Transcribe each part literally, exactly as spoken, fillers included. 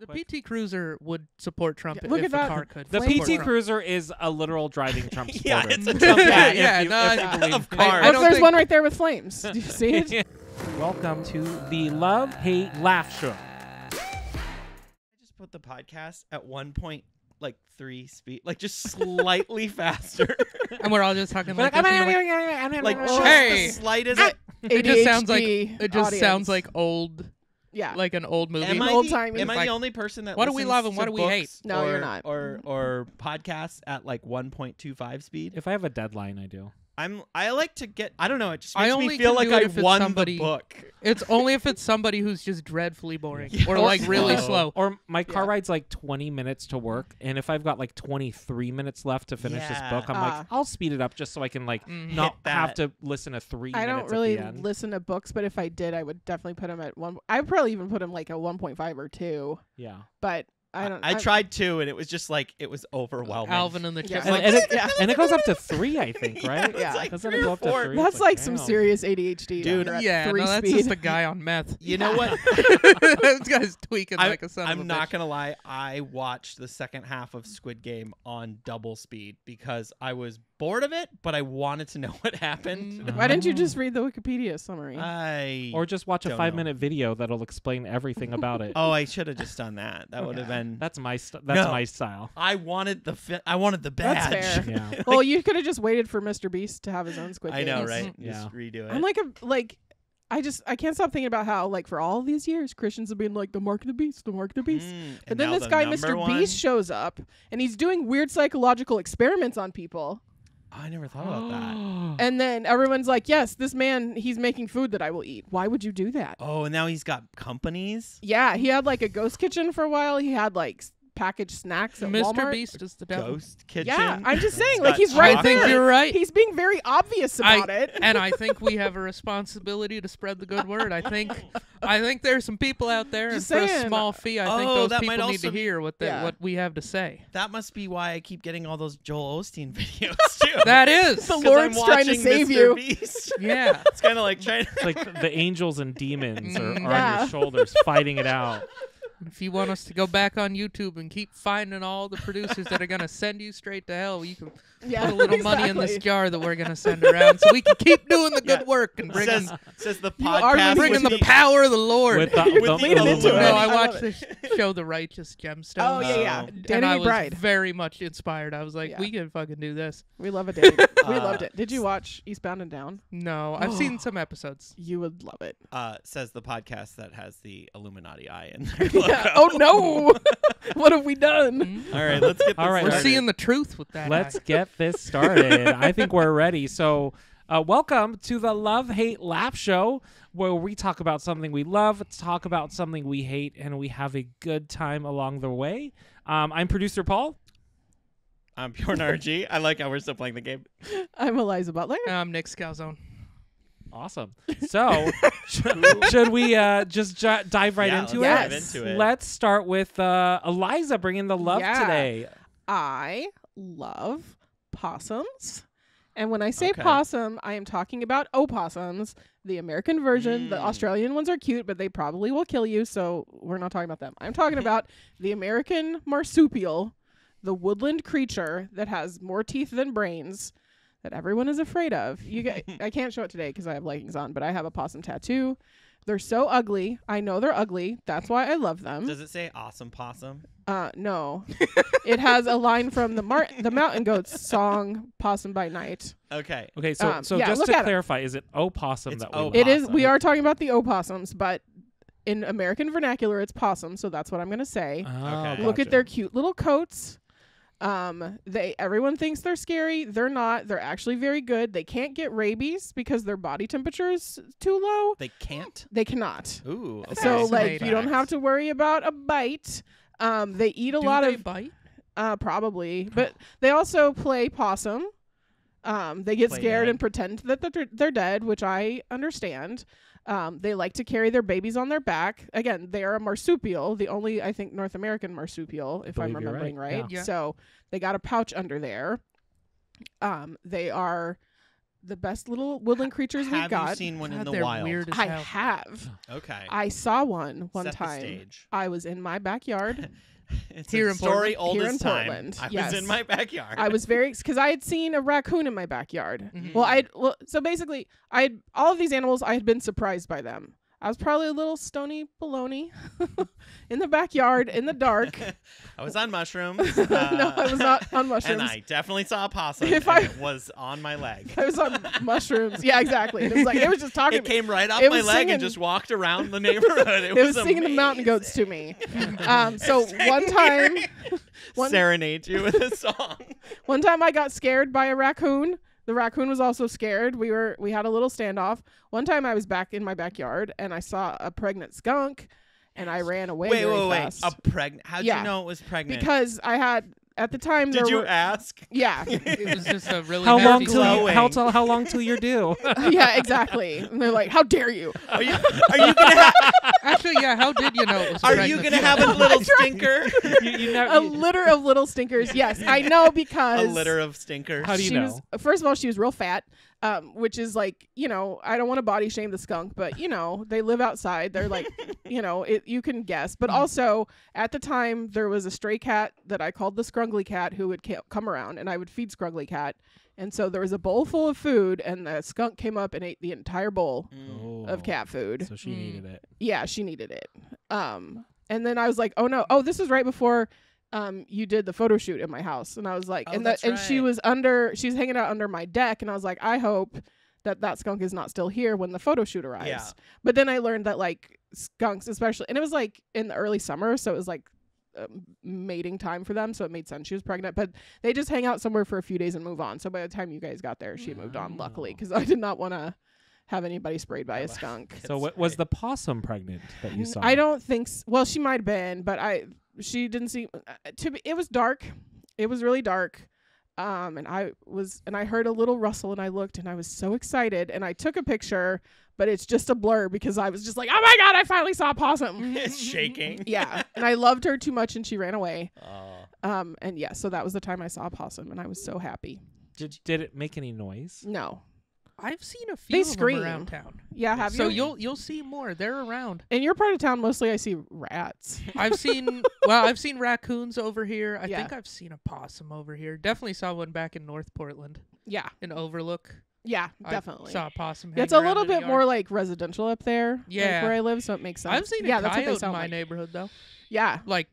The P T Cruiser would support Trump yeah, look if at the that. car could. The P T Cruiser is a literal driving Trump supporter. yeah, it's a Trump. yeah, yeah, you, no, of cars. I, I oh, there's one right there with flames. Do you see it? Welcome to the Love Hate Laugh Show. I just put the podcast at one point like three speed, like just slightly faster, and we're all just talking like, like, like, like just hey. the slightest. Ah. It just sounds like it just audience. sounds like old. Yeah, like an old movie. Am I, old the, time am I like, the only person that? What do we love and what do we hate? No, or, you're not. Or or podcasts at like one point two five speed. If I have a deadline, I do. I'm. I like to get. I don't know. It just makes I only me feel like I won somebody, the book. It's only if it's somebody who's just dreadfully boring yeah. or like really slow. slow. Or my car yeah. ride's like twenty minutes to work, and if I've got like twenty-three minutes left to finish yeah. this book, I'm uh, like, I'll speed it up just so I can like mm, not have to listen to three. I minutes don't really at the end. listen to books, but if I did, I would definitely put them at one. I'd probably even put them like a one point five or two. Yeah, but. I don't. I, I tried two, and it was just like it was overwhelming. Alvin and the Chipmunks, yeah. and, and, it, yeah. and it goes up to three, I think, right? Yeah, yeah. Like doesn't it go up to three? That's like, like some serious A D H D, dude. Yeah, three no, that's speed. just the guy on meth. You yeah. know what? This guy's tweaking I, like a son. I'm of a not bitch. gonna lie. I watched the second half of Squid Game on double speed because I was bored of it, but I wanted to know what happened. Mm. Why didn't you just read the Wikipedia summary? I or just watch a five-minute video that'll explain everything about it. Oh, I should have just done that. That would have yeah. been. That's my st that's no, my style. I wanted the fi I wanted the badge. That's fair. Yeah. Like, well, you could have just waited for Mister Beast to have his own Squid Game. I know, games. right? Yeah. Just redo it. I'm like a like I just I can't stop thinking about how like for all these years Christians have been like the mark of the beast, the mark of the beast. Mm, but then this the guy Mister One? Beast shows up and he's doing weird psychological experiments on people. Oh, I never thought about that. And then everyone's like, yes, this man, he's making food that I will eat. Why would you do that? Oh, and now he's got companies? Yeah, he had like a ghost kitchen for a while. He had like packaged snacks at Mister Walmart. Beast is the devil. Ghost kitchen? Yeah, I'm just saying, like he's right I think there. you're right. He's being very obvious about I, it. And I think we have a responsibility to spread the good word. I think I think there's some people out there just and saying. for a small fee, I oh, think those people also, need to hear what the, yeah. what we have to say. That must be why I keep getting all those Joel Osteen videos too. That is. The Lord's I'm trying to save Mister you. Beast. Yeah. It's kind of like trying to like the, the angels and demons are, are yeah. on your shoulders fighting it out. If you want us to go back on YouTube and keep finding all the producers that are going to send you straight to hell, you can yeah, put a little exactly. money in this jar that we're going to send around so we can keep doing the good yeah. work and bring says, in, says the, podcast bringing the, the power of the Lord. With the, with the, the, the, no, I watched the show The Righteous Gemstones. Oh, yeah, yeah. Um, Danny and I was McBride. very much inspired. I was like, yeah. we can fucking do this. We love it, Danny. We uh, loved it. Did you watch Eastbound and Down? No. I've seen some episodes. You would love it. Uh, says the podcast that has the Illuminati eye in there. Yeah. Oh no! What have we done? All right, let's get. This All right, started. We're seeing the truth with that. Let's get this started. I think we're ready. So, uh, welcome to the Love Hate Laugh Show, where we talk about something we love, talk about something we hate, and we have a good time along the way. Um, I'm producer Paul. I'm Bjorn R G. I like how we're still playing the game. I'm Eliza Butler. And I'm Nick Scalzone. Awesome. So, should we uh, just j dive right yeah, into, let's it? Yes. into it? Let's start with uh, Eliza bringing the love yeah. today. I love possums. And when I say okay. possum, I am talking about opossums, the American version. Mm. The Australian ones are cute, but they probably will kill you. So, we're not talking about them. I'm talking about the American marsupial, the woodland creature that has more teeth than brains. That everyone is afraid of. You guys, I can't show it today because I have leggings on, but I have a possum tattoo. They're so ugly. I know they're ugly. That's why I love them. Does it say awesome possum? Uh, no. It has a line from the Mar the Mountain Goats song "Possum by Night." Okay. Okay. So, um, so yeah, just to clarify, it. is it opossum it's that we? Opossum. It is. We are talking about the opossums, but in American vernacular, it's possum. So that's what I'm going to say. Oh, okay. Look gotcha. at their cute little coats. Um, they, everyone thinks they're scary. They're not. They're actually very good. They can't get rabies because their body temperature is too low. They can't? They cannot. Ooh. Okay. So, like, you don't have to worry about a bite. Um, they eat a Do lot they of... bite? Uh, probably. But they also play possum. Um, they get play scared dead. and pretend that they're, they're dead, which I understand. Um, they like to carry their babies on their back. Again, they are a marsupial, the only, I think, North American marsupial, if I'm remembering right. right. Yeah. Yeah. So they got a pouch under there. Um, they are the best little woodland creatures have we've got. Have you seen one God, in the they're wild? Weird as I hell. have. Okay. I saw one one Set time. The stage. I was in my backyard. It's here a in story oldest here in Portland. Time. I yes. was in my backyard. I was very because I had seen a raccoon in my backyard. Mm-hmm. Well, I well, so basically I had all of these animals. I had been surprised by them. I was probably a little stony baloney in the backyard in the dark. I was on mushrooms. Uh, no, I was not on mushrooms. And I definitely saw a possum. If I it was on my leg, I was on mushrooms. Yeah, exactly. It was like it was just talking. It to came me. right off it my leg singing, and just walked around the neighborhood. It, it was, was singing the Mountain Goats to me. Um, so one time, one, serenade you with a song. One time, I got scared by a raccoon. The raccoon was also scared. We were we had a little standoff. One time I was back in my backyard and I saw a pregnant skunk and I ran away wait, really wait, fast. Wait, a pregnant? How'd yeah. you know it was pregnant? Because I had, at the time... Did there you were, ask? Yeah. It was just a really... How long till you, how, till, how long till you're due? Yeah, exactly. And they're like, how dare you? Are you, are you going to have... Actually, yeah, how did you know it was pregnant? Are you going to have a little stinker? you, you know, a litter of little stinkers, yes. I know because... A litter of stinkers. How do you know? Was, first of all, she was real fat, um, which is like, you know, I don't want to body shame the skunk, but, you know, they live outside. They're like, you know, it, you can guess. But also, at the time, there was a stray cat that I called the Scrungly Cat who would ca come around, and I would feed Scrungly Cat. And so there was a bowl full of food, and the skunk came up and ate the entire bowl oh. of cat food. So she mm. needed it. Yeah, she needed it. Um, and then I was like, oh, no. Oh, this is right before um, you did the photo shoot at my house. And I was like, oh, and, the, right. and she was under, she was hanging out under my deck. And I was like, I hope that that skunk is not still here when the photo shoot arrives. Yeah. But then I learned that, like, skunks especially, and it was like in the early summer. So it was like mating time for them, so it made sense she was pregnant, but they just hang out somewhere for a few days and move on. So by the time you guys got there, she had moved on, luckily, because I did not want to have anybody sprayed by a skunk. So what was the possum pregnant that you saw? I don't think so. Well, she might have been, but I she didn't see uh, to be, it was dark, it was really dark, um and I was and I heard a little rustle and I looked and I was so excited and I took a picture. But it's just a blur because I was just like, oh, my God, I finally saw a possum. It's shaking. Yeah. And I loved her too much, and she ran away. Oh. Um, and, yeah, so that was the time I saw a possum, and I was so happy. Did, did it make any noise? No. I've seen a few they of scream. them around town. Yeah, have so you? So you'll, you'll see more. They're around. In your part of town, mostly I see rats. I've seen, well, I've seen raccoons over here. I yeah. think I've seen a possum over here. Definitely saw one back in North Portland. Yeah. In Overlook. Yeah, definitely. I saw a possum. Yeah, it's a little bit more like residential up there. Yeah, like where I live, so it makes sense. I've seen a yeah, coyote that's what they sound in my like. neighborhood though. Yeah, like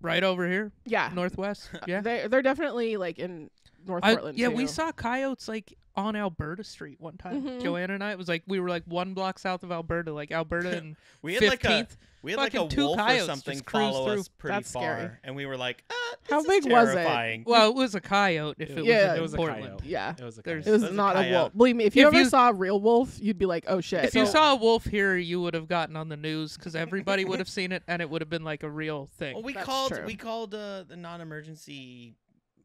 right over here. Yeah, northwest. Yeah, they they're definitely like in North I, Portland. Yeah, too. We saw coyotes like on Alberta Street one time. Mm-hmm. Joanna and I, it was like we were like one block south of Alberta, like Alberta and we had fifteenth. Like a we had like a wolf or something follow through. us pretty that's far, scary. And we were like, ah, this how is big terrifying. was it? Well, it was a coyote. If it yeah, was, in it was Portland. a coyote. Yeah, it was a coyote. It was, it was not a, a wolf. Believe me, if you if ever you, saw a real wolf, you'd be like, oh shit. If so, you saw a wolf here, you would have gotten on the news because everybody would have seen it, and it would have been like a real thing. Well, we that's called. True. We called uh, the non-emergency.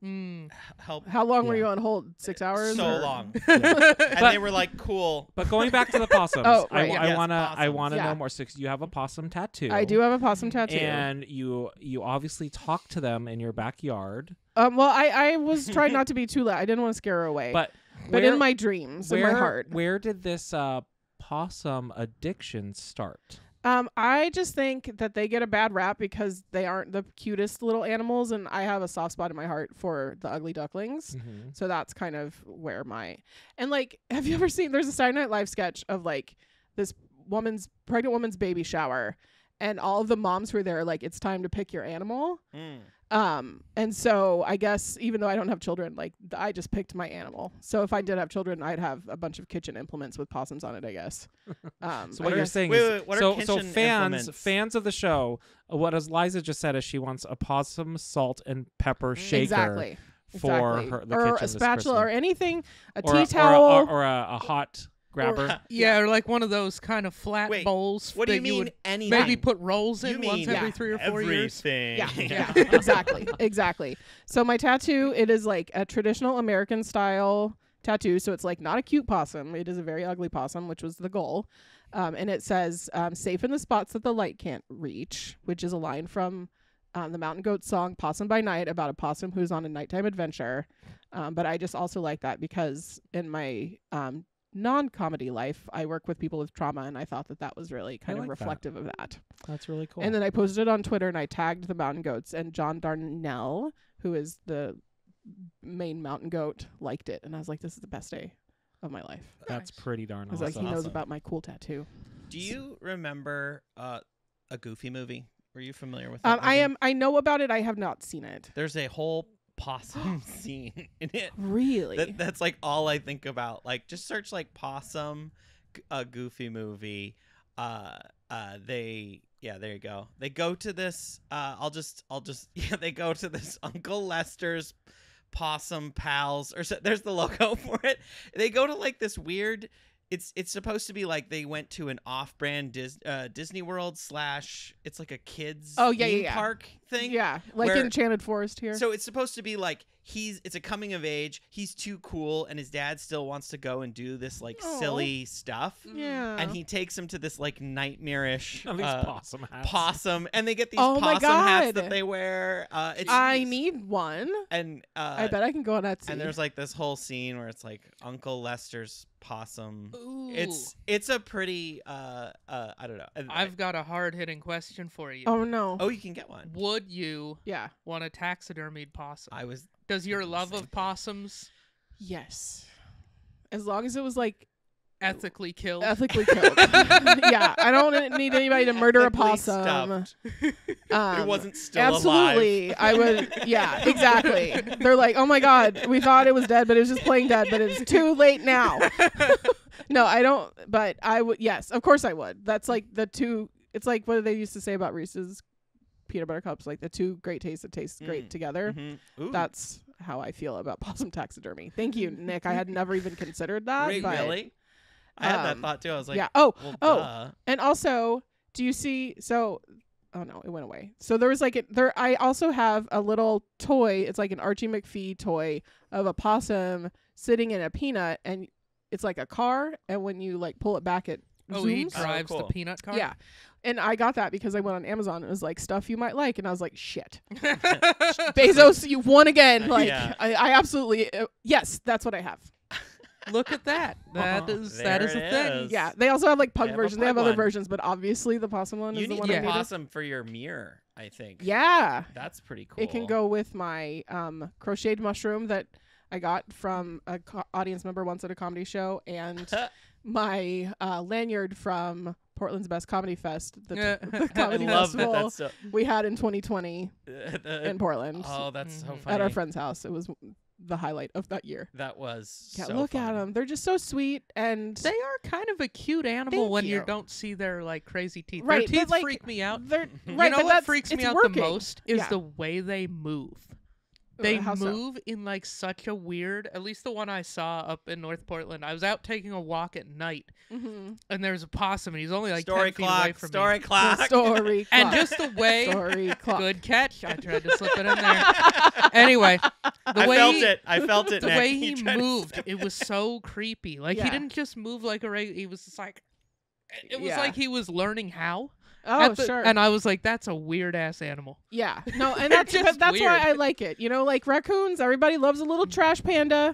Mm. Help. How long yeah. were you on hold? Six hours? So or? long. Yeah. And but, they were like, cool. But going back to the possums, oh, right. I, yes, I wanna, possums. I wanna yeah. know more. So you have a possum tattoo. I do have a possum tattoo. And you, you obviously talk to them in your backyard. Um. Well, I, I was trying not to be too loud. I didn't want to scare her away. But, but where, in my dreams, where, in my heart, where did this uh, possum addiction start? Um, I just think that they get a bad rap because they aren't the cutest little animals, and I have a soft spot in my heart for the ugly ducklings. Mm-hmm. So that's kind of where my... And, like, have you ever seen... There's a Saturday Night Live sketch of, like, this woman's pregnant woman's baby shower, and all of the moms who are there are like, it's time to pick your animal. Mm. Um, and so I guess even though I don't have children, like th I just picked my animal. So if I did have children, I'd have a bunch of kitchen implements with possums on it, I guess. Um, so what I you're saying wait, is, wait, wait, what so, are so fans, implements? fans of the show, uh, what as Liza just said is she wants a possum salt and pepper shaker. Exactly. For exactly. her, the or kitchen a spatula or anything, a or tea a, towel or a, or, or a, a hot grabber. Or, yeah, or like one of those kind of flat Wait, bowls. What do you mean? Any maybe put rolls in once every yeah. three or four Everything. years. Yeah, yeah. exactly, exactly. So my tattoo, it is like a traditional American style tattoo. So it's like not a cute possum. It is a very ugly possum, which was the goal. Um, and it says um, "safe in the spots that the light can't reach," which is a line from um, the Mountain Goats song Possum by Night about a possum who's on a nighttime adventure. Um, but I just also like that because in my um, non-comedy life, I work with people with trauma, and I thought that that was really kind I of like reflective that. of that. That's really cool. And then I posted it on Twitter, and I tagged the Mountain Goats, and John Darnell, who is the main Mountain Goat, liked it. And I was like, this is the best day of my life. That's nice. pretty darn awesome. I was like, he knows awesome. about my cool tattoo. Do you remember uh, A Goofy Movie? Were you familiar with that? Um, I am. I know about it. I have not seen it. There's a whole possum scene in it. Really? That, that's like all I think about. Like, just search like possum, A Goofy Movie. Uh, uh, they, yeah, there you go. They go to this. Uh, I'll just, I'll just, yeah, they go to this Uncle Lester's Possum Pals, or so, there's the logo for it. They go to like this weird. It's it's supposed to be like they went to an off-brand Dis, uh, Disney World slash it's like a kids oh yeah, yeah park yeah. thing yeah like where, Enchanted Forest here. So it's supposed to be like he's it's a coming of age. He's too cool, and his dad still wants to go and do this like Aww. silly stuff. Yeah, and he takes him to this like nightmarish oh, these uh, possum hats. Possum, and they get these oh possum hats that they wear. Uh, it's, I it's, need one, and uh, I bet I can go on Etsy. And there's like this whole scene where it's like Uncle Lester's possum. Ooh. It's it's a pretty uh uh I don't know. I've got a hard-hitting question for you. Oh no. Oh, you can get one. Would you yeah want a taxidermied possum? I was Does your love of possums? Yes. As long as it was like ethically killed. Ethically killed. Yeah, I don't need anybody to murder ethically a possum. Um, it wasn't still absolutely, alive. Absolutely. I would yeah, exactly. They're like, "Oh my god, we thought it was dead, but it was just playing dead, but it's too late now." No, I don't, but I would yes, of course I would. That's like the two it's like what they used to say about Reese's peanut butter cups, like the two great tastes that taste mm. great together. Mm-hmm. That's how I feel about possum taxidermy. Thank you, Nick. I had never even considered that. Wait, but, really? I um, had that thought too. I was like, yeah. Oh, well, oh, duh. And also, do you see? So, oh no, it went away. So there was like a, there. I also have a little toy. It's like an Archie McPhee toy of a possum sitting in a peanut, and it's like a car. And when you like pull it back, it oh, zooms. he drives oh, cool. the peanut car. Yeah. And I got that because I went on Amazon and it was like stuff you might like, and I was like, shit, Bezos, you won again. Like, yeah. I, I absolutely uh, yes, that's what I have. Look at that. That uh-huh. is there that is a thing. Is. Yeah. They also have like pug they versions. Have they have other one. versions, but obviously the possum one you is the one. You need possum for your mirror, I think. Yeah. That's pretty cool. It can go with my um, crocheted mushroom that I got from a co audience member once at a comedy show, and my uh, lanyard from Portland's Best Comedy Fest, the, the comedy festival that. so we had in twenty twenty in Portland. Oh, that's so funny. At our friend's house. It was the highlight of that year. That was yeah, so look fun. at them. They're just so sweet, and they are kind of a cute animal when you. you don't see their like crazy teeth. Right, their teeth like, freak me out. They're right, you know what freaks me out working. the most is yeah. the way they move. They How move so? in like such a weird, at least the one I saw up in North Portland. I was out taking a walk at night, mm-hmm. and there's a possum, and he's only like story ten clock, feet away from story me. Clock. Story clock. And just the way. Story clock. Good catch. I tried to slip it in there. Anyway, the I way felt he, it. I felt it. The Nick. way he, he moved, it was so creepy. Like yeah. he didn't just move like a regular. He was just like, it was yeah. like he was learning how. Oh, the, sure. And I was like, that's a weird ass animal. Yeah. No, and that's just that's weird. why I like it. You know, like raccoons, everybody loves a little trash panda.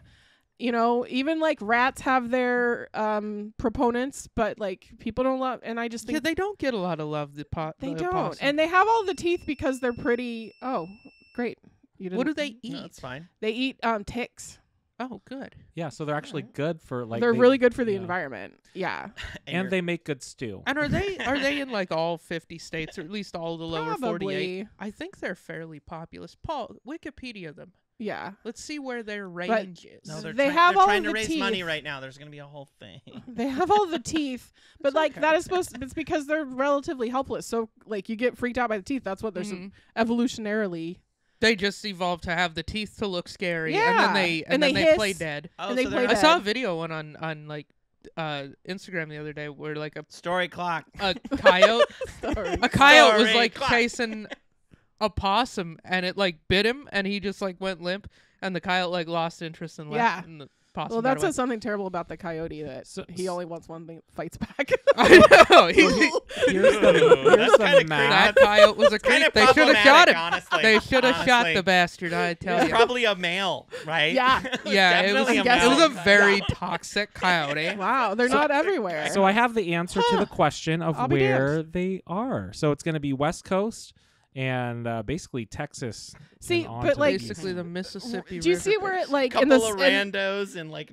You know, even like rats have their um proponents, but like people don't love, and I just think yeah, they don't get a lot of love the pot. They the don't. Possum. And they have all the teeth because they're pretty oh, great. You didn't what do they eat? No, that's fine. They eat um ticks. Oh, good. Yeah, so they're actually right. good for like they're they, really good for the yeah. environment. Yeah, and, and they make good stew. And are they are they in like all fifty states, or at least all the Probably. lower forty-eight? I think they're fairly populous. Paul, Wikipedia them. Yeah, let's see where their range but is. No, they're they have they're all trying the to raise teeth. money right now. There's going to be a whole thing. They have all the teeth, but like okay. that is supposed. To, it's because they're relatively helpless. So like you get freaked out by the teeth. That's what they're mm-hmm. evolutionarily. They just evolved to have the teeth to look scary, yeah. and then they and, and then they, they play dead. Oh, and they so play I dead. saw a video one on on like uh, Instagram the other day where like a story clock, a coyote, a coyote story was like clock. chasing a possum, and it like bit him, and he just like went limp, and the coyote like lost interest and left. Yeah. And the, Possum. Well, that says something terrible about the coyote that so, he only wants one thing, fights back. I know. He, he, here's the, here's the mad coyote was a creep. They should have shot him. Honestly. They should have shot the bastard. I tell you. It was probably a male, right? Yeah. yeah. It was, a male. it was a very toxic coyote. Wow. They're so, not everywhere. So I have the answer huh. to the question of I'll where they are. So it's going to be West Coast. And uh, basically Texas. See, but like basically the Mississippi. Do you River see where it like in the couple of randos and like?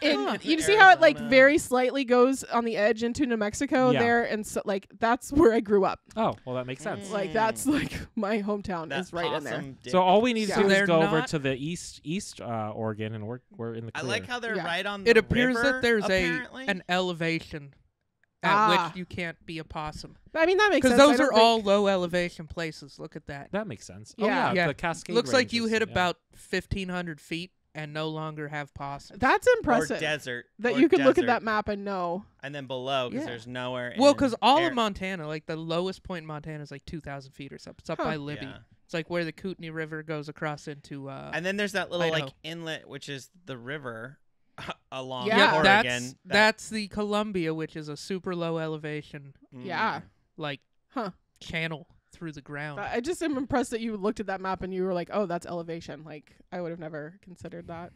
in, you see how it like very slightly goes on the edge into New Mexico yeah. there, and so like that's where I grew up. Oh, well, that makes sense. Mm. Like that's like my hometown that's is right awesome in there. Dick. So all we need yeah. to do so is go over to the east, east uh, Oregon, and we're we're in the clear. I like how they're yeah. right on. the It appears river, that there's apparently. a an elevation. At ah. which you can't be a possum. I mean, that makes sense. Because those are all low elevation places. Look at that. That makes sense. Yeah. Oh, yeah. yeah. The Cascade Looks ranges, like you hit yeah. about fifteen hundred feet and no longer have possums. That's impressive. Or desert. That or you can desert. look at that map and know. And then below, because yeah. there's nowhere. Well, because all air. of Montana, like the lowest point in Montana is like two thousand feet or something. It's up huh. by Libby. Yeah. It's like where the Kootenai River goes across into uh And then there's that little Idaho. like inlet, which is the river. Along yeah. Oregon. That's, that that's the Columbia, which is a super low elevation. Yeah. Like huh. channel through the ground. I just am impressed that you looked at that map and you were like, oh, that's elevation. Like, I would have never considered that.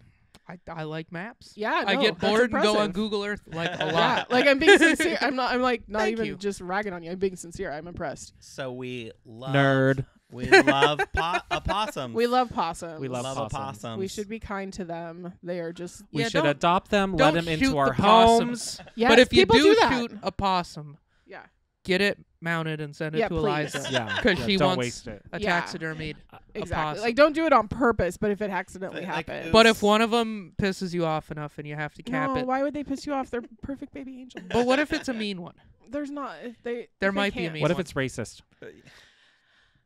I, I like maps. Yeah, no, I get bored and go on Google Earth like a lot. Yeah, like I'm being sincere. I'm not. I'm like not Thank even you. just ragging on you. I'm being sincere. I'm impressed. So we love nerd. We love po a possum. We love possums. We love, love possums. possums. We should be kind to them. They are just. We yeah, should adopt them. Let them into our the homes. Yes, but if you do, do shoot a possum, yeah, get it mounted and send it yeah, to please. Eliza. Yeah, because yeah, she don't wants waste it. a yeah. taxidermied yeah. exactly. possum. Like, don't do it on purpose. But if it accidentally like, happens, but if one of them pisses you off enough and you have to cap no, it, why would they piss you off? They're perfect baby angels. But what if it's a mean one? There's not. They there might they be. A mean what one. if it's racist?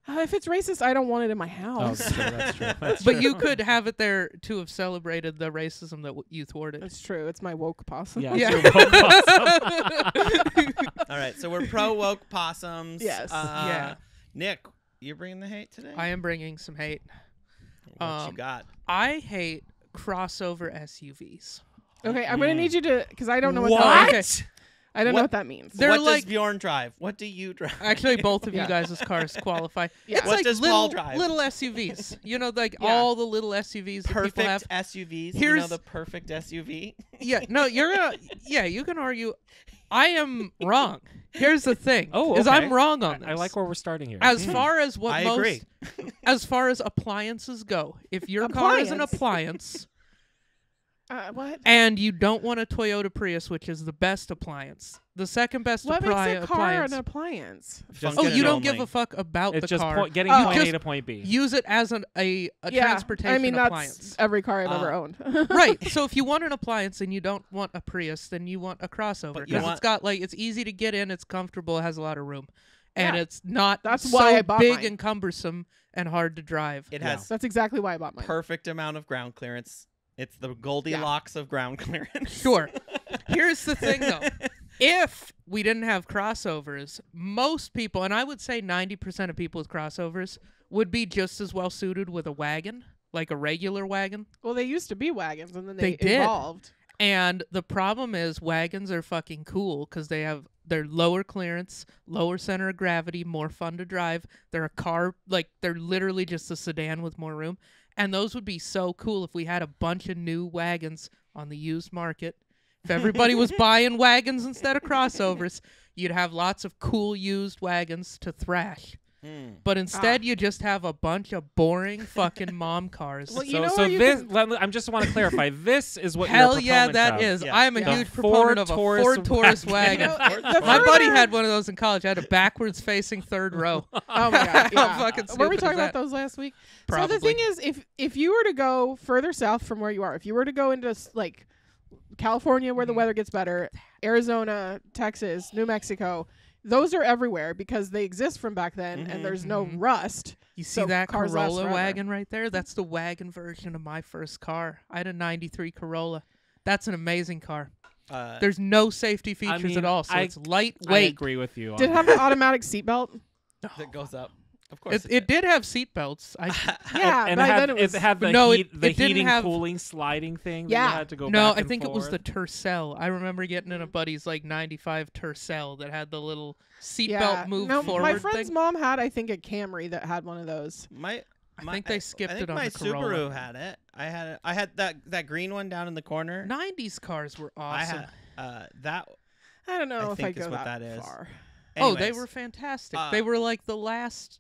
Uh, if it's racist, I don't want it in my house. Oh, okay, that's true. That's but true. you could have it there to have celebrated the racism that w you thwarted. That's true. It's my woke possum. Yeah. yeah. It's your woke possum. All right. So we're pro woke possums. Yes. Uh, yeah. Nick, you're bringing the hate today? I am bringing some hate. What um, you got? I hate crossover S U Vs. Okay. I'm mm. going to need you to, because I don't know what, what? that means. Okay. I don't what, know what that means. They're what like, does Bjorn drive? What do you drive? Actually, both of yeah. you guys' cars qualify. Yeah. It's what like does little, Paul drive? Little S U Vs. You know, like yeah. all the little S U Vs perfect that people have. Perfect S U Vs. Here's, you know the perfect S U V? Yeah. No, you're going to... Yeah, you can argue... I am wrong. Here's the thing. Oh, okay. Is I'm wrong on this. I like where we're starting here. As mm. far as what I most... agree. As far as appliances go, if your appliance. car is an appliance... Uh, what? And you don't want a Toyota Prius, which is the best appliance. The second best appliance. What makes a car appliance. an appliance? Just oh, you don't only. give a fuck about it's the car. It's just getting uh, point A to point B. Use it as an, a, a yeah. transportation appliance. I mean, appliance. that's every car I've uh, ever owned. Right. So if you want an appliance and you don't want a Prius, then you want a crossover. Because it's got like it's easy to get in, it's comfortable, it has a lot of room. And yeah. it's not that's so why I bought big mine. and cumbersome and hard to drive. It has. Yeah. That's exactly why I bought mine. Perfect amount of ground clearance. It's the Goldilocks yeah. of ground clearance. Sure. Here's the thing, though. If we didn't have crossovers, most people, and I would say ninety percent of people with crossovers, would be just as well suited with a wagon, like a regular wagon. Well, they used to be wagons, and then they, they evolved. Did. And the problem is wagons are fucking cool because they have their lower clearance, lower center of gravity, more fun to drive. They're a car, like they're literally just a sedan with more room. And those would be so cool if we had a bunch of new wagons on the used market. If everybody was buying wagons instead of crossovers, you'd have lots of cool used wagons to thrash. Mm. But instead, ah. you just have a bunch of boring fucking mom cars. Well, you so, know so this, let, I just want to clarify. This is what hell you're yeah, that of. is. Yeah. I am a yeah. huge proponent of a Ford Taurus wagon. wagon. You know, my buddy had one of those in college. I had a backwards-facing third row. Oh my god! Yeah. fucking were we talking about those last week? Probably. So the thing is, if if you were to go further south from where you are, if you were to go into like California, where mm. the weather gets better, Arizona, Texas, New Mexico. Those are everywhere because they exist from back then, mm-hmm, and there's no mm-hmm. rust. You see so that Corolla wagon right there? That's the wagon version of my first car. I had a ninety-three Corolla. That's an amazing car. Uh, there's no safety features I mean, at all, so I, it's lightweight. I agree with you. On Did it have an automatic seatbelt? That goes up. Of course, it, it, it did have seatbelts. Yeah, and right, it, was, it had the, no, heat, it, the it heating, have, cooling, sliding thing. Yeah, that you had to go no, back I and think forth. It was the Tercel. I remember getting in a buddy's like ninety-five Tercel that had the little seatbelt yeah. move now, forward. My friend's thing. mom had, I think, a Camry that had one of those. My, my I think they skipped I, I think it on my the Corolla. Subaru had it. I had it. I had that that green one down in the corner. nineties cars were awesome. I had, uh, that I don't know I if I go that, that far. Anyways, oh, they were fantastic. Uh, they were like the last,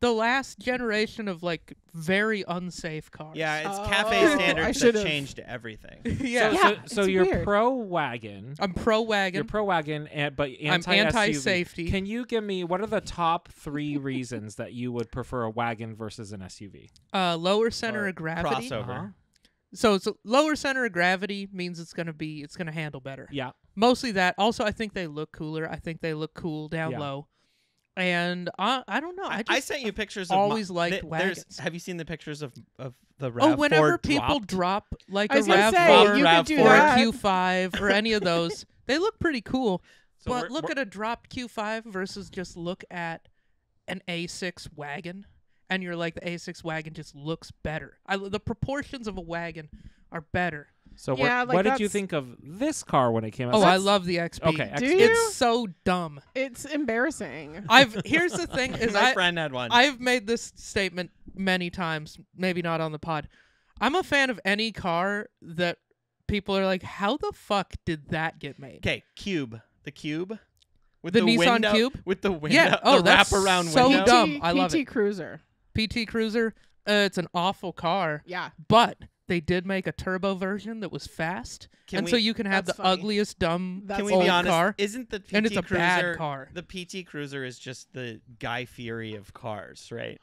the last generation of like very unsafe cars. Yeah, it's oh. cafe standards that changed everything. yeah, so, yeah, so, so it's you're weird. pro wagon. I'm pro wagon. You're pro wagon, and, but anti I'm anti S U V. Safety. Can you give me what are the top three reasons that you would prefer a wagon versus an S U V? Uh, lower center or of gravity. Crossover. Uh-huh. So it's a lower center of gravity means it's gonna be it's gonna handle better. Yeah. Mostly that. Also, I think they look cooler. I think they look cool down yeah. low. And I, I don't know. I, just I sent you pictures. Of always liked th wagons. Have you seen the pictures of of the RAV four? Oh, whenever people drop, drop like I a RAV four or a Q five or any of those, they look pretty cool. So but we're, look we're, at a dropped Q five versus just look at an A six wagon, and you're like the A six wagon just looks better. I, the proportions of a wagon are better. So yeah, like what did you think of this car when it came out? Oh, I love the X P. Okay, X P. Do you? It's so dumb. It's embarrassing. I've here's the thing is my I, friend had one. I've made this statement many times, maybe not on the pod. I'm a fan of any car that people are like, how the fuck did that get made? Okay, Cube, the Cube with the, the Nissan window, Cube with the window, yeah, oh, the that's wraparound so window. Dumb. I love it. P T Cruiser. P T Cruiser. Uh, it's an awful car. Yeah, but. They did make a turbo version that was fast, can and we, so you can have the funny. ugliest, dumb that's can we old be honest, car. Isn't the P T and it's a Cruiser, bad car? The P T Cruiser is just the Guy Fieri of cars, right?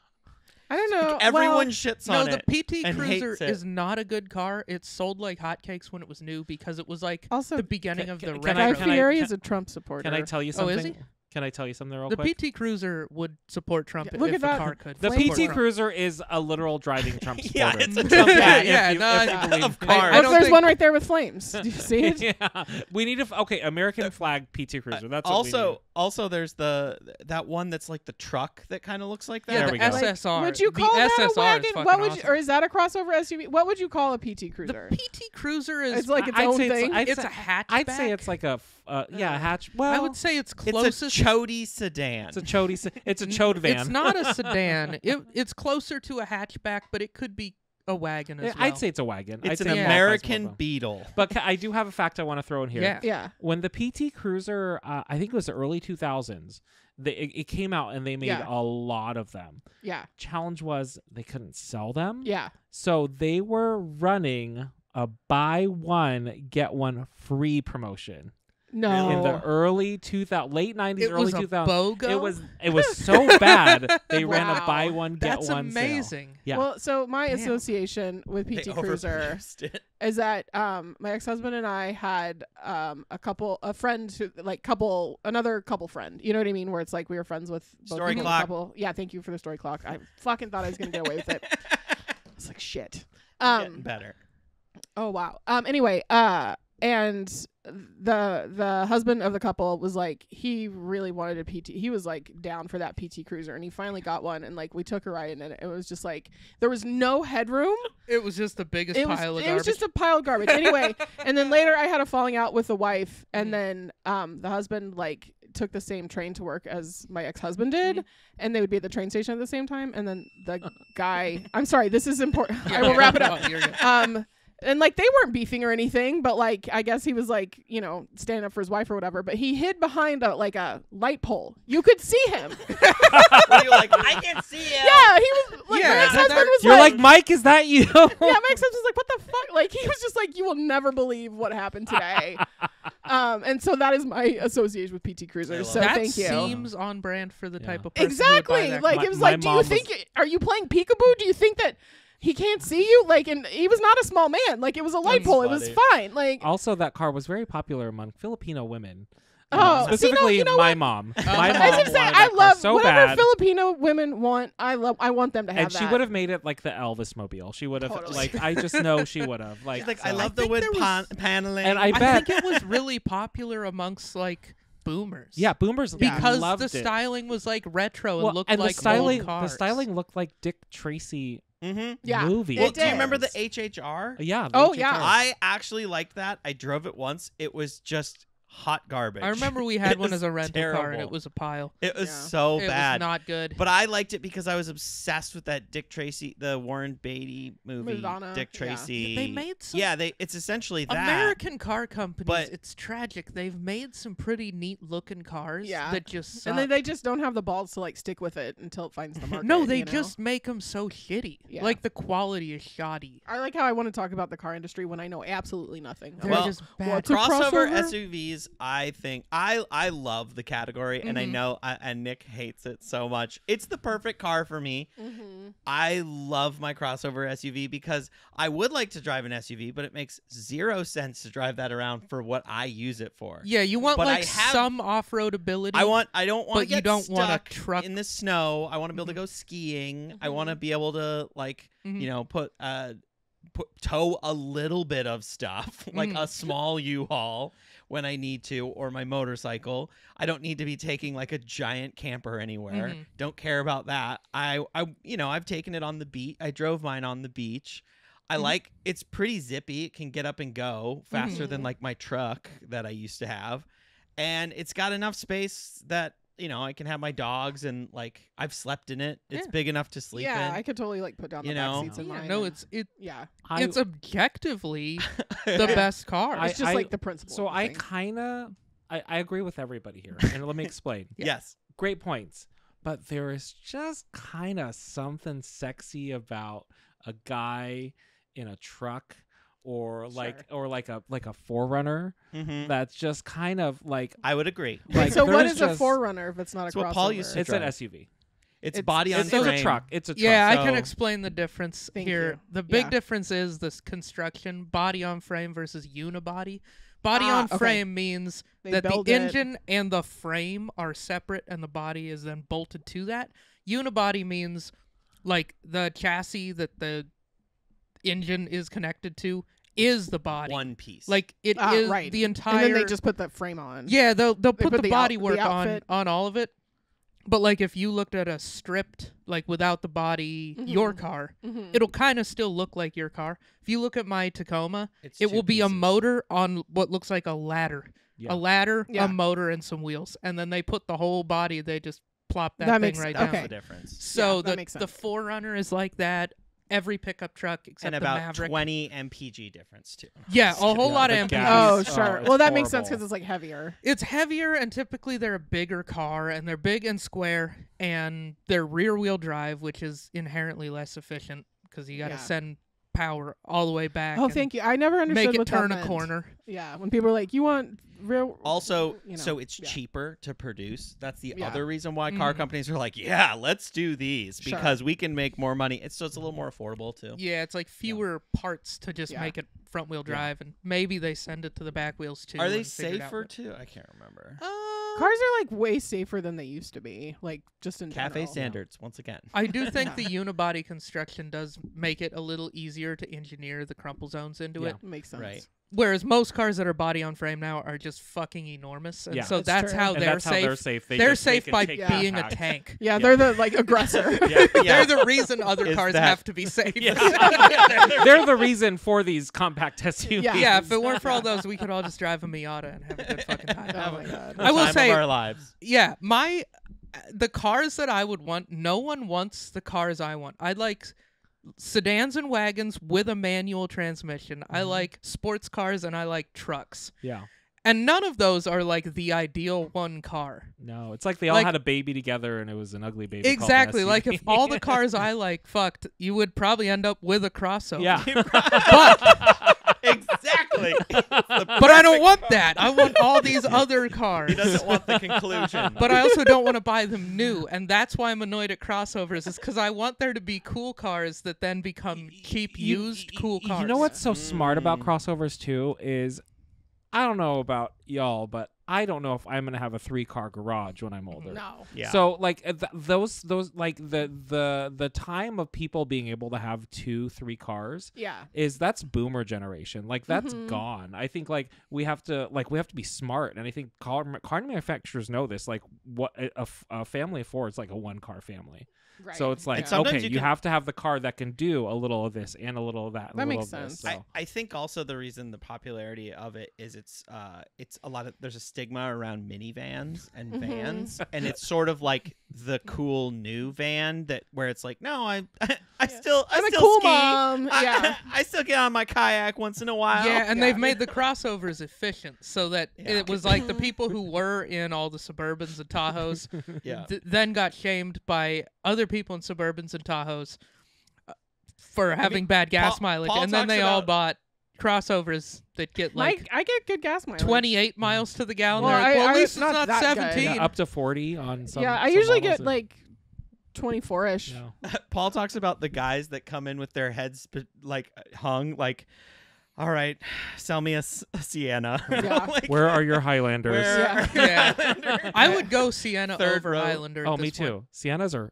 I don't know. Like everyone well, shits on it. No, the P T and Cruiser is not a good car. It sold like hotcakes when it was new because it was like also, the beginning can, of the. Can I, Guy Fieri is a Trump supporter. Can I tell you something? Oh, is he? Can I tell you something real the quick? The P T Cruiser would support Trump yeah, if the that. car could. The P T Cruiser is a literal driving Trump supporter. yeah, it's a Trump yeah, yeah, you, no, you of cars. I, I don't there's think... one right there with flames. Do you see it? yeah. We need a... Okay, American flag P T Cruiser. That's uh, also, what we need. Also, there's the that one that's like the truck that kind of looks like that. Yeah, there the we S S R. Go. Would you call the that S S R a wagon? What would you, awesome. Or is that a crossover S U V? What would you call a P T Cruiser? The P T Cruiser is... It's like its I'd own thing. It's a hatchback. I'd say it's like a... Uh, yeah, hatch. Well, I would say it's closest. It's a chody sedan. It's a chody. Se it's a chode van. It's not a sedan. It, it's closer to a hatchback, but it could be a wagon as I'd well. I'd say it's a wagon. It's I'd an say American Beetle. But I do have a fact I want to throw in here. Yeah. yeah. When the P T Cruiser, uh, I think it was the early two thousands, they it, it came out and they made yeah. a lot of them. Yeah. Challenge was they couldn't sell them. Yeah. So they were running a buy one get one free promotion. No, in the early two thousand, late nineties, early two thousand, it was it was so bad they wow. ran a buy one get That's one. That's amazing. Sale. Yeah. Well, so my Damn. association with P T they Cruiser is that um, my ex husband and I had um, a couple, a friend, who, like couple, another couple friend. You know what I mean? Where it's like we were friends with both story clock. Couple. Yeah, thank you for the story clock. I fucking thought I was gonna get away with it. It's like shit. Um, Getting better. Oh wow. Um. Anyway. Uh. And the the husband of the couple was like, he really wanted a P T. He was like down for that P T Cruiser, and he finally got one. And like we took a ride, and it was just like there was no headroom. It was just the biggest it pile was, of garbage. It was just a pile of garbage. Anyway, and then later I had a falling out with the wife, and then um the husband like took the same train to work as my ex husband did, mm-hmm. and they would be at the train station at the same time. And then the guy, I'm sorry, this is important. I will wrap it up. Um. And, like, they weren't beefing or anything, but, like, I guess he was, like, you know, standing up for his wife or whatever. But he hid behind, a, like, a light pole. You could see him. You're like, I can see him. Yeah, he was, like, yeah, my ex-husband was, You're like, like, Mike, is that you? Yeah, my ex-husband was like, what the fuck? Like, he was just like, you will never believe what happened today. um, and so that is my association with P T Cruiser. So, that thank you. That seems on brand for the yeah. type of person Exactly. That like, my, it was like, do you was... think, it, are you playing peekaboo? Do you think that... He can't see you, like, and he was not a small man. Like, it was a light pole. It was fine. Like, also that car was very popular among Filipino women. Oh, uh, specifically, you know, you know my, mom. my mom. My mom. I was gonna say, I love so whatever bad. Filipino women want. I love. I want them to have. And that. She would have made it like the Elvis mobile. She would have totally. Like. I just know she would have. Like, She's like so. I love I the wood pan paneling. And I, I bet think it was really popular amongst like boomers. Yeah, boomers. Because yeah, the styling it. was like retro and well, looked and like the styling, old cars. The styling looked like Dick Tracy mm-hmm. yeah. movie. Well, do you remember the H H R? Yeah. The oh H H R. Yeah. I actually liked that. I drove it once. It was just hot garbage. I remember we had one as a rental terrible. car, and it was a pile. It was yeah. so it bad. It was not good. But I liked it because I was obsessed with that Dick Tracy, the Warren Beatty movie, Madonna, Dick Tracy. Yeah. They made some... Yeah, they, it's essentially that. American car companies, but, it's tragic. They've made some pretty neat-looking cars yeah. that just suck. And then they just don't have the balls to, like, stick with it until it finds the market. No, they you know? just make them so shitty. Yeah. Like, the quality is shoddy. I like how I want to talk about the car industry when I know absolutely nothing. They're well, just bad. Well, crossover, crossover S U Vs, I think I I love the category, mm-hmm. and I know I, and Nick hates it so much. It's the perfect car for me. Mm-hmm. I love my crossover S U V because I would like to drive an S U V, but it makes zero sense to drive that around for what I use it for. Yeah, you want but like have, some off-road ability. I want. I don't want. But to get you don't stuck want a truck in the snow. I want to be able to go skiing. Mm-hmm. I want to be able to like mm-hmm. you know put uh put, tow a little bit of stuff like mm. a small U-Haul. When I need to, or my motorcycle. I don't need to be taking like a giant camper anywhere. Mm-hmm. Don't care about that. I, I, you know, I've taken it on the beach. I drove mine on the beach. I mm-hmm. like, it's pretty zippy. It can get up and go faster mm-hmm. than like my truck that I used to have. And it's got enough space that, you know, I can have my dogs and like I've slept in it. It's yeah. big enough to sleep yeah, in. Yeah, I could totally like put down you the know? back seats in yeah. mine. No, it's it. Yeah, I, it's objectively the best car. I, it's just I, like the principle. So I kind of I, I agree with everybody here, and let me explain. Yes. yes, great points, but there is just kind of something sexy about a guy in a truck. Or like, sure. or like a like a four runner mm-hmm. that's just kind of like. I would agree. Like, so what is just, a four runner if it's not a crossover? What Paul used to it's drive. An S U V. It's, it's body on frame. It's a truck. It's a truck. Yeah, so. I can explain the difference Thank here. You. The big yeah. difference is this construction: body on frame versus unibody. Body ah, on okay. frame means they that the engine it. and the frame are separate, and the body is then bolted to that. Unibody means like the chassis that the engine is connected to is the body one piece like it ah, is right. the entire and then they just put that frame on yeah they'll, they'll they put, put the, the body work the on on all of it, but like if you looked at a stripped like without the body mm-hmm. your car mm-hmm. it'll kind of still look like your car. If you look at my Tacoma, it's it will be pieces. a motor on what looks like a ladder yeah. a ladder yeah. a motor and some wheels, and then they put the whole body, they just plop that, that thing makes, right that's down the difference. So yeah, the, makes the four runner is like that. Every pickup truck except the Maverick. And about twenty M P G difference, too. Yeah, a whole lot of M P Gs. Oh, sure. Well, that makes sense because it's, like, heavier. It's heavier, and typically they're a bigger car, and they're big and square, and they're rear-wheel drive, which is inherently less efficient because you got to yeah. send power all the way back. Oh, thank you. I never understood make it what turn that a meant. corner. Yeah, when people are like, you want... Real, also, you know, so it's yeah. cheaper to produce. That's the yeah. other reason why car mm. companies are like, yeah, let's do these because sure. we can make more money. It's so it's a little more affordable too. Yeah, it's like fewer yeah. parts to just yeah. make it front wheel drive, yeah. and maybe they send it to the back wheels too. Are they safer too? I can't remember. Uh, Cars are like way safer than they used to be. Like just in cafe general. standards. Once again, I do think the unibody construction does make it a little easier to engineer the crumple zones into yeah. it. Makes sense. Right. Whereas most cars that are body on frame now are just fucking enormous, and yeah, so that's, that's, how, and they're that's how they're safe. They they're safe by yeah. being a tank. Yeah, yeah, they're the like aggressor. yeah, yeah. They're the reason other Is cars that... have to be safe. Yeah. Yeah. They're the reason for these compact S U Vs. Yeah. yeah, if it weren't for all those, we could all just drive a Miata and have a good fucking time. Oh my god! I will time say, of our lives. yeah, my the cars that I would want. No one wants the cars I want. I like. Sedans and wagons with a manual transmission. Mm-hmm. I like sports cars and I like trucks. Yeah. And none of those are like the ideal one car. No, it's like they all like, had a baby together and it was an ugly baby. Exactly. Like if all the cars I like fucked, you would probably end up with a crossover. Yeah. but Exactly. But I don't want car. that. I want all these other cars. He doesn't want the conclusion. But I also don't want to buy them new, and that's why I'm annoyed at crossovers, is because I want there to be cool cars that then become cheap, used, cool cars. You know what's so mm. smart about crossovers, too, is I don't know about y'all, but I don't know if I'm gonna have a three car garage when I'm older. No. Yeah. So like th those those like the the the time of people being able to have two three cars. Yeah. Is that's boomer generation. Like that's mm-hmm. gone. I think like we have to like we have to be smart, and I think car car manufacturers know this. Like what a, a family affords, like a one car family. Right. So it's like, okay, you, you have to have the car that can do a little of this and a little of that. And that a makes sense. This, so. I, I think also the reason the popularity of it is it's uh, it's a lot of there's a stigma around minivans and mm-hmm. vans, and it's sort of like the cool new van that where it's like, no, I I, I yeah. still I'm I still a cool ski. Mom. I, yeah, I still get on my kayak once in a while. Yeah, and yeah. they've made the crossovers efficient so that yeah. it was like the people who were in all the Suburbans and Tahoes yeah. th then got shamed by other people in Suburbans and Tahoes uh, for having I mean, bad gas Paul, mileage, Paul and then they all bought crossovers that get like I, I get good gas mileage, twenty-eight miles to the gallon. Well, like, well I, at least I, it's not, not seventeen, yeah, up to forty on some. Yeah, I some usually get of... like twenty-four ish. No. Paul talks about the guys that come in with their heads like hung, like, all right, sell me a Sienna. Yeah. Like, where are your Highlanders? Yeah. Are your yeah. Highlanders? I would go Sienna Third over row. Highlander. Oh, me too. Point. Siennas are.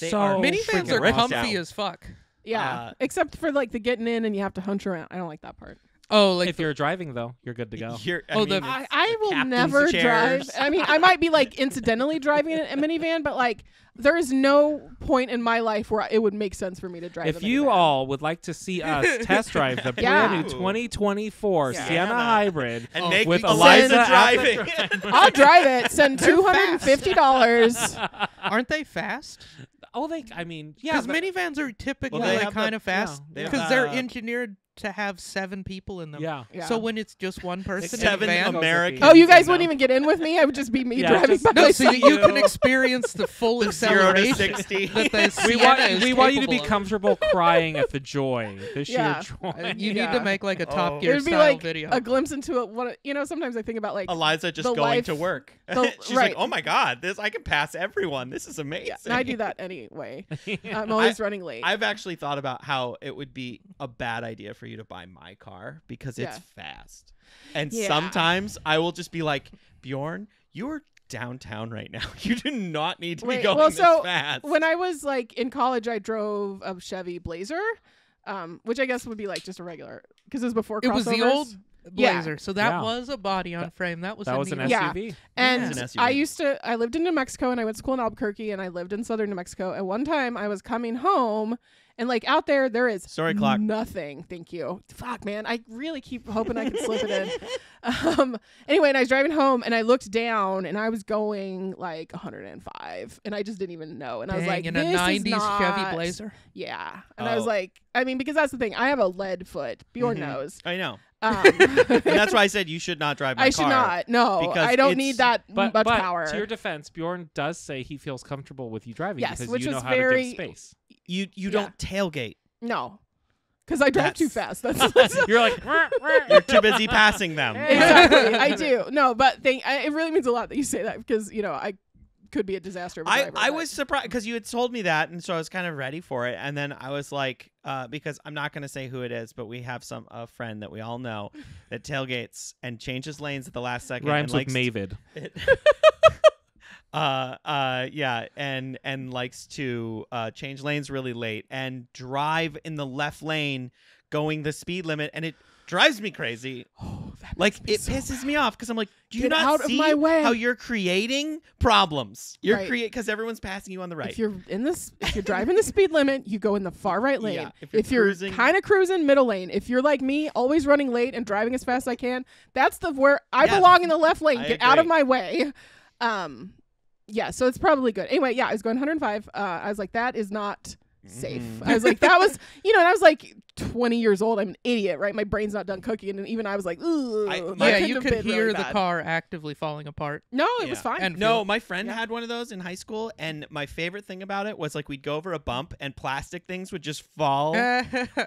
They so are minivans are comfy out. as fuck. Yeah, uh, except for like the getting in and you have to hunch around. I don't like that part. Oh, like if the, you're driving though, you're good to go. You're, I oh, mean, the, I, I the will never drive. I mean, I might be like incidentally driving a minivan, but like there is no point in my life where it would make sense for me to drive. If a you all would like to see us test drive the yeah. brand new twenty twenty-four yeah. Sienna yeah. hybrid and oh, make with Eliza driving, I'll drive it. Send two hundred and fifty dollars. Aren't they fast? Oh, they. I mean, yeah, because minivans are typically well, like kind of fast because yeah. they they're engineered to have seven people in them. Yeah. yeah. So when it's just one person, seven in Americans. Oh, you guys wouldn't even get in with me. It would just be me yeah, driving just, by no, myself. So you can experience the full the acceleration. Zero to sixty. That the we want, we want you to be comfortable crying at the joy, the sheer yeah. joy. You yeah. need to make like a Top oh. Gear style like video. A glimpse into a, what you know. Sometimes I think about like Eliza just going life, to work. The, She's right. like, oh my god, this I can pass everyone. This is amazing. Yeah, and I do that anyway. I'm always I, running late. I've actually thought about how it would be a bad idea for. for you to buy my car because yeah. it's fast. And yeah. sometimes I will just be like, Bjorn, you're downtown right now. You do not need to Wait, be going well, this so fast. When I was like in college, I drove a Chevy Blazer, um, which I guess would be like just a regular because it was before crossovers. It was the old Blazer. Yeah. So that yeah. was a body on frame. That was, that was an S U V. Yeah. And yeah. I used to, I lived in New Mexico and I went to school in Albuquerque and I lived in Southern New Mexico. And one time I was coming home and like out there, there is Sorry, clock. nothing. Thank you. Fuck, man. I really keep hoping I can slip it in. Um, anyway, and I was driving home and I looked down and I was going like one hundred and five and I just didn't even know. And Dang, I was like, in this a nineties is not... Chevy Blazer. Yeah. And oh. I was like, I mean, because that's the thing. I have a lead foot. Bjorn mm-hmm. knows. I know. Um. And that's why I said you should not drive my I car. I should not. No, I don't need that but, much but power. To your defense, Bjorn does say he feels comfortable with you driving yes, because which you know is how very... to give space. You you yeah. don't tailgate. No, because I drive that's... too fast. That's, that's you're like you're too busy passing them. Exactly, I do. No, but thing I, it really means a lot that you say that because you know I could be a disaster. I I was surprised because you had told me that, and so I was kind of ready for it. And then I was like, uh, because I'm not going to say who it is, but we have some a friend that we all know that tailgates and changes lanes at the last second. Rhymes and with Mavid. It. Uh, uh, yeah, and and likes to uh, change lanes really late and drive in the left lane, going the speed limit, and it drives me crazy. Oh, that like it so pisses bad. me off because I'm like, do Get you not out see of my way. how you're creating problems? You're right. create because everyone's passing you on the right. If you're in this, if you're driving the speed limit, you go in the far right lane. Yeah, if you're, you're kind of cruising, middle lane. If you're like me, always running late and driving as fast as I can, that's the where I yeah, belong in the left lane. I Get agree. out of my way. Um. Yeah, so it's probably good. Anyway, yeah, I was going one hundred and five. Uh, I was like, that is not safe. Mm. I was like, that was, you know, and I was like twenty years old. I'm an idiot, right? My brain's not done cooking. And even I was like, ooh. I, my, yeah, you could hear really the bad. car actively falling apart. No, it yeah. was fine. And no, my friend yeah. had one of those in high school. And my favorite thing about it was like we'd go over a bump and plastic things would just fall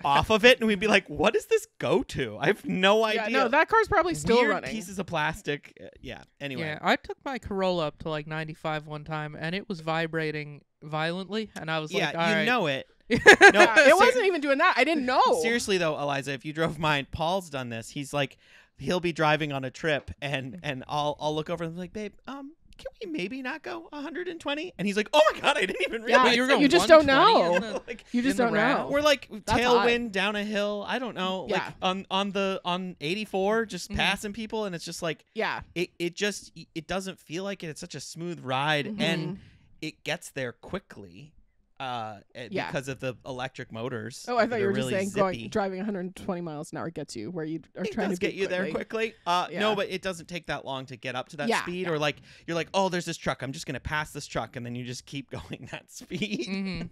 off of it. And we'd be like, what does this go to? I have no idea. Yeah, no, that car's probably still Weird running. pieces of plastic. Uh, yeah, anyway. Yeah, I took my Corolla up to like ninety-five one time and it was vibrating violently. And I was yeah, like, all you right. know it. No, it wasn't even doing that. I didn't know. Seriously though, Eliza, if you drove mine, Paul's done this. He's like, he'll be driving on a trip, and and I'll I'll look over and I'm like, babe, um, can we maybe not go one hundred twenty? And he's like, oh my God, I didn't even realize. Yeah, you, were going you just don't know. The, like, you just don't know. We're like That's tailwind odd. down a hill. I don't know. Yeah. Like on, on the on eighty-four, just mm-hmm. passing people. And it's just like, yeah, it, it just it doesn't feel like it. It's such a smooth ride. Mm-hmm. And it gets there quickly uh, yeah. because of the electric motors. Oh, I thought you were really just saying going, driving one hundred twenty miles an hour gets you where you are it trying does to get you quickly. there quickly. Uh, yeah. No, but it doesn't take that long to get up to that yeah, speed. Yeah. Or like you're like, oh, there's this truck. I'm just going to pass this truck. And then you just keep going that speed. Mm-hmm.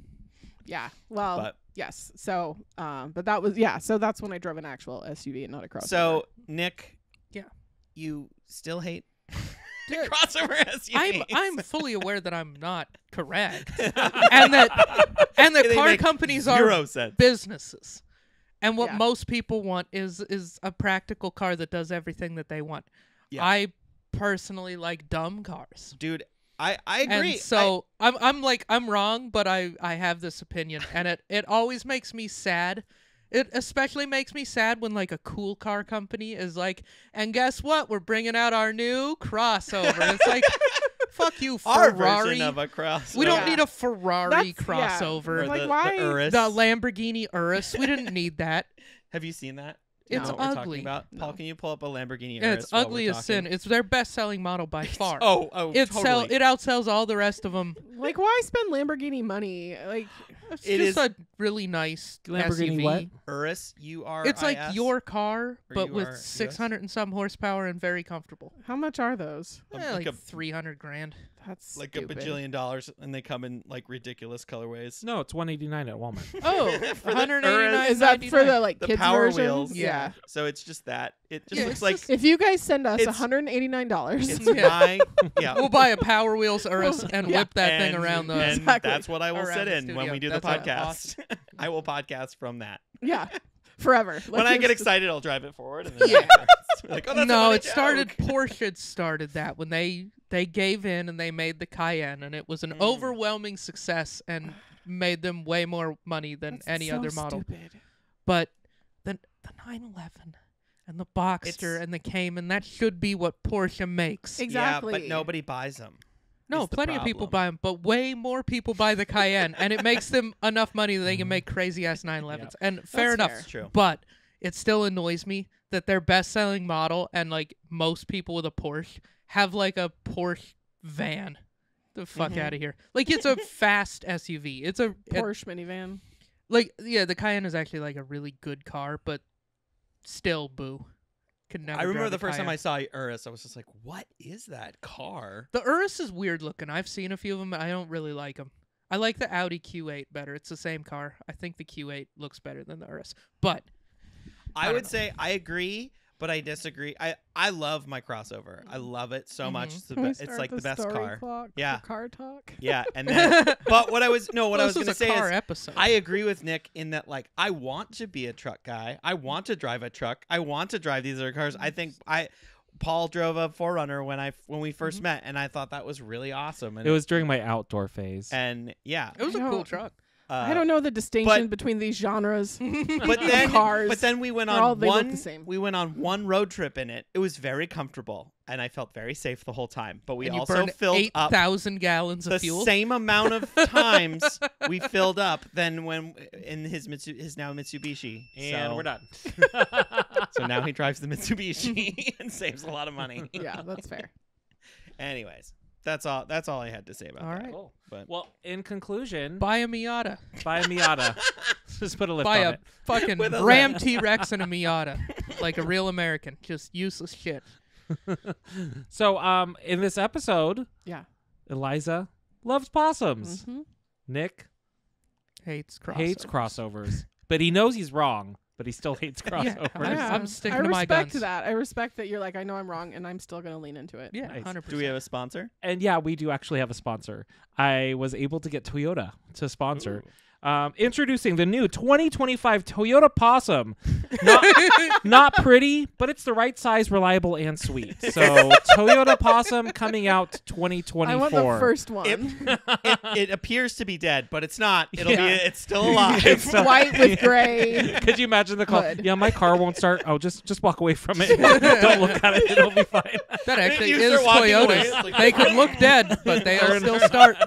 Yeah. Well, but, yes. So um, but that was yeah. So that's when I drove an actual S U V and not a crossover. So, Nick. Yeah. You still hate crossover S U Vs. I'm I'm fully aware that I'm not correct, and that and that car companies are sense. businesses, and what yeah. most people want is is a practical car that does everything that they want. Yeah. I personally like dumb cars, dude. I I agree. And so I, I'm I'm like I'm wrong, but I I have this opinion, and it it always makes me sad. It especially makes me sad when, like, a cool car company is like, and guess what? We're bringing out our new crossover. And it's like, fuck you, Ferrari. Our version of a crossover. We don't yeah. need a Ferrari That's, crossover. Yeah. Like, the, why? The, Urus. The Lamborghini Urus. We didn't need that. Have you seen that? It's no. ugly. About? No. Paul, can you pull up a Lamborghini Urus? Yeah, it's ugly as sin. It's their best-selling model by far. oh, oh, it totally. Sell, it outsells all the rest of them. Like, why spend Lamborghini money? Like, it's it just is a really nice Lamborghini S U V. What? Urus, U R I S. It's like your car, but with six hundred and some horsepower and very comfortable. How much are those? Um, eh, like like three hundred grand. That's like stupid. a bajillion dollars, and they come in like ridiculous colorways. No, it's one eighty nine at Walmart. oh, one hundred eighty nine. Is that for the like the kids power versions? Wheels? Yeah. Yeah. So it's just that. It just yeah, looks like. Just, if you guys send us one hundred eighty-nine dollars, it's yeah. my, yeah. we'll buy a Power Wheels Urus and yeah. whip that and, thing around the. And exactly. that's what I will set in studio. when we do that's the podcast. Awesome. I will podcast from that. Yeah. Forever. Like when I get excited, I'll drive it forward. And then yeah. like, oh, that's no, it joke. started. Porsche started that when they they gave in and they made the Cayenne, and it was an mm. overwhelming success and made them way more money than that's any so other model. Stupid. But then. The nine eleven and the Boxster it's, and the Cayman, that should be what Porsche makes. Exactly. Yeah, but nobody buys them. No, plenty problem. of people buy them, but way more people buy the Cayenne, and it makes them enough money that they can make crazy-ass nine elevens. Yep. And fair That's enough, fair. True. But it still annoys me that their best-selling model and, like, most people with a Porsche have, like, a Porsche van. The fuck mm-hmm. out of here. Like, it's a fast S U V. It's a... Porsche it, minivan. Like, yeah, the Cayenne is actually, like, a really good car, but... Still, boo. Could never. I remember the first time I saw Urus, I was just like, "What is that car?" The Urus is weird looking. I've seen a few of them, but I don't really like them. I like the Audi Q eight better. It's the same car. I think the Q eight looks better than the Urus. But I, I would know. say I agree, but I disagree. I I love my crossover. I love it so mm-hmm. much. It's, the be it's like the, the best car. Clock yeah. Car talk. Yeah. And then, but what I was no, what well, I was going to say car is episode. I agree with Nick in that like I want to be a truck guy. I want to drive a truck. I want to drive these other cars. I think I Paul drove a four runner when I when we first mm-hmm. met, and I thought that was really awesome. And it was during my outdoor phase. And yeah, it was I a know. cool truck. Uh, I don't know the distinction but, between these genres. But then, cars. but then we went on all, one. The same. We went on one road trip in it. It was very comfortable, and I felt very safe the whole time. But we and also filled eight up thousand gallons of fuel. The same amount of times we filled up than when in his Mitsu his now Mitsubishi. And so. we're done. So now he drives the Mitsubishi and saves a lot of money. Yeah, that's fair. Anyways. That's all. That's all I had to say about all that. All right. Cool. But well, in conclusion, buy a Miata. Buy a Miata. Just put a lift buy on a it. Buy a fucking Ram T-Rex and a Miata, like a real American. Just useless shit. So, um, in this episode, yeah, Eliza loves possums. Mm-hmm. Nick hates crossovers. hates crossovers, but he knows he's wrong. But he still hates crossovers. Yeah, I'm sticking I to my guns. I respect that. I respect that you're like, I know I'm wrong, and I'm still going to lean into it. Yeah, nice. one hundred percent. Do we have a sponsor? And yeah, we do actually have a sponsor. I was able to get Toyota to sponsor. Um, introducing the new twenty twenty-five Toyota Possum. Not, not pretty, but it's the right size, reliable, and sweet. So Toyota Possum coming out twenty twenty-four. I want the first one. It, it, it appears to be dead, but it's not. It'll yeah. be. It's still alive. It's still, white with gray. Could you imagine the call? Good. Yeah, my car won't start. Oh, just just walk away from it. Don't look at it. It'll be fine. That actually is Toyotas. Like, they could look dead, but they are still start.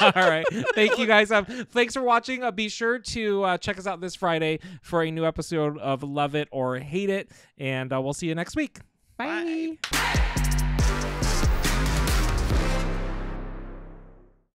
All right. Thank you guys. Um, thanks for watching. Uh, be sure to uh, check us out this Friday for a new episode of Love It or Hate It. And uh, we'll see you next week. Bye. Bye.